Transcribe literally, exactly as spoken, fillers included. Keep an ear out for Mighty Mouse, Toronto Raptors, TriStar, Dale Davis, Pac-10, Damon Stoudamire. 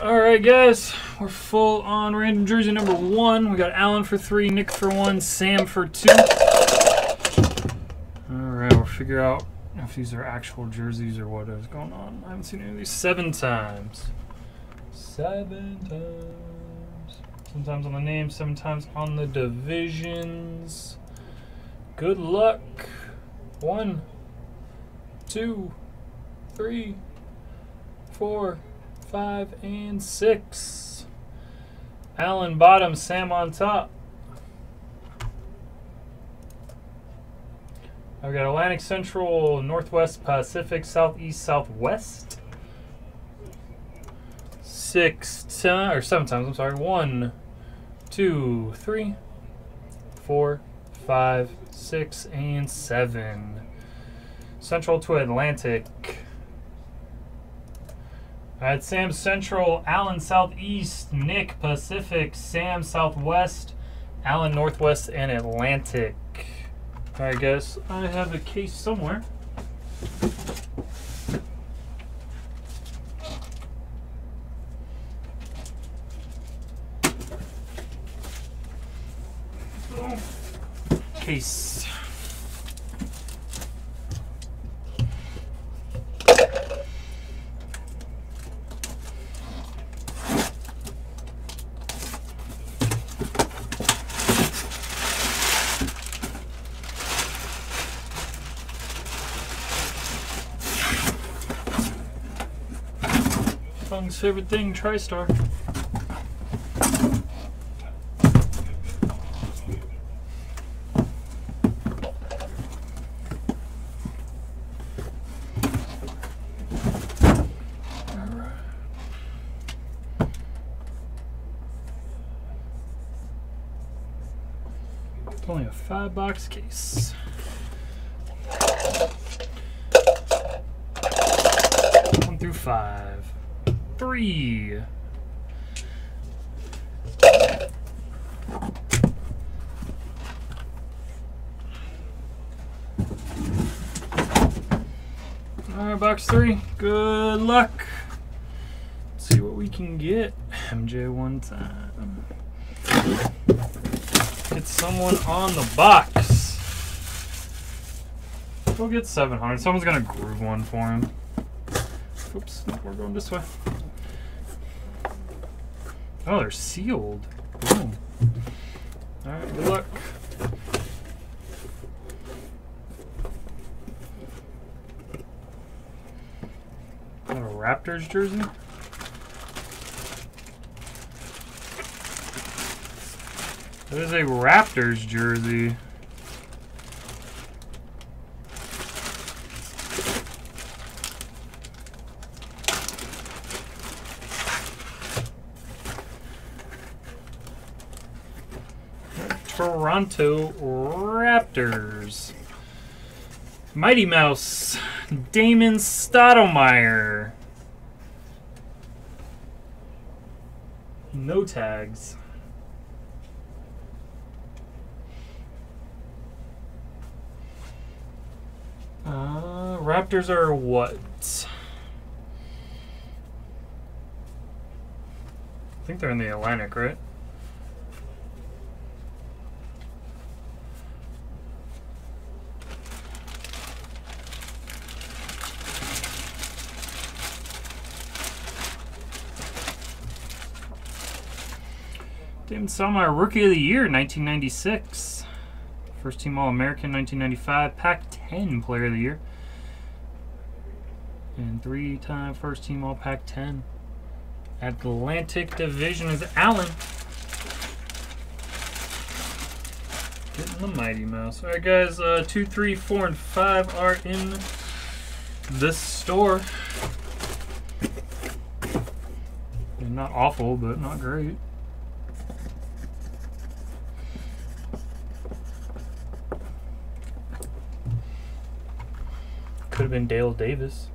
All right, guys, we're full on random jersey number one. We got Allen for three, Nick for one, Sam for two. All right, we'll figure out if these are actual jerseys or what is going on. I haven't seen any of these. Seven times. Seven times. Seven times on the name, seven times on the divisions. Good luck. One, two, three, four, five, and six. Allen bottom, Sam on top. I've got Atlantic Central, Northwest Pacific, Southeast, Southwest. Six times, or seven times, I'm sorry. One, two, three, four, five, six, and seven. Central to Atlantic. All right, Sam Central, Allen Southeast, Nick Pacific, Sam Southwest, Allen Northwest, and Atlantic. All right, guys, I have a case somewhere. Oh. Case. Fung's favorite thing, TriStar. It's only a five box case. One through five. Three. Alright, box three. Good luck. Let's see what we can get. M J one time. Get someone on the box. We'll get seven hundred. Someone's going to groove one for him. Oops, no, we're going this way. Oh, they're sealed. Boom. All right, good luck. Got a Raptors jersey. That is a Raptors jersey. Toronto Raptors. Mighty Mouse, Damon Stoudamire. No tags. Uh, Raptors are what? I think they're in the Atlantic, right? Damon Stoudamire, Rookie of the Year, nineteen ninety-six. First Team All-American, nineteen ninety-five. Pac ten Player of the Year. And three-time First Team All-Pac ten. Atlantic Division is Allen. Getting the Mighty Mouse. All right, guys, uh, two, three, four, and five are in this store. They're not awful, but not great. Could have been Dale Davis.